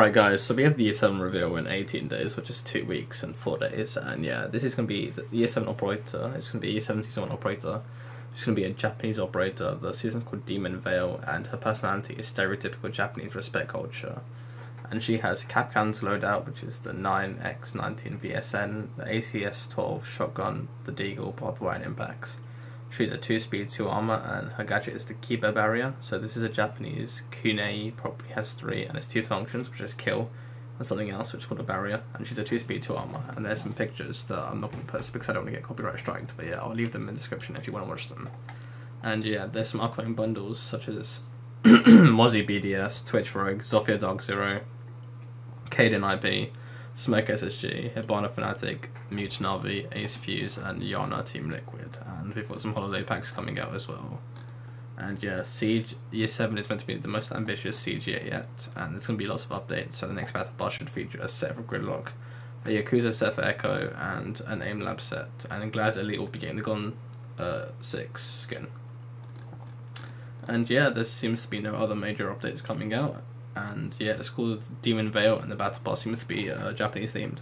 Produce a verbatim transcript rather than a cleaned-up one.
Alright guys, so we have the year seven reveal in eighteen days, which is two weeks and four days, and yeah, this is going to be the year seven operator. It's going to be year seven season one operator. She's going to be a Japanese operator. The season's called Demon Veil, and her personality is stereotypical Japanese respect culture. And she has Capcan's loadout, which is the nine X nineteen V S N, the A C S twelve shotgun, the Deagle, pathway, and impacts. She's a two speed, two armor, and her gadget is the Kiba Barrier. So this is a Japanese kunai, probably has three, and it's two functions, which is kill, and something else, which is called a barrier. And she's a two speed, two armor, and there's some pictures that I'm not going to post because I don't want to get copyright striked, but yeah, I'll leave them in the description if you want to watch them. And yeah, there's some upcoming bundles, such as Mozzie B D S, Twitch Rogue, Zofia Dog Zero, Caden I B, Smoke S S G, Hibana Fnatic, Mute Navi, Ace Fuse, and Yana Team Liquid. And we've got some holiday packs coming out as well. And yeah, Siege Year seven is meant to be the most ambitious Siege yet, yet and there's going to be lots of updates, so the next Battle Pass should feature a set for Gridlock, a Yakuza set for Echo, and an Aim Lab set, and then Glaz Elite will be getting the Gun uh, six skin. And yeah, there seems to be no other major updates coming out. And yeah, it's called Demon Veil, and the battle pass seems to be uh, Japanese themed.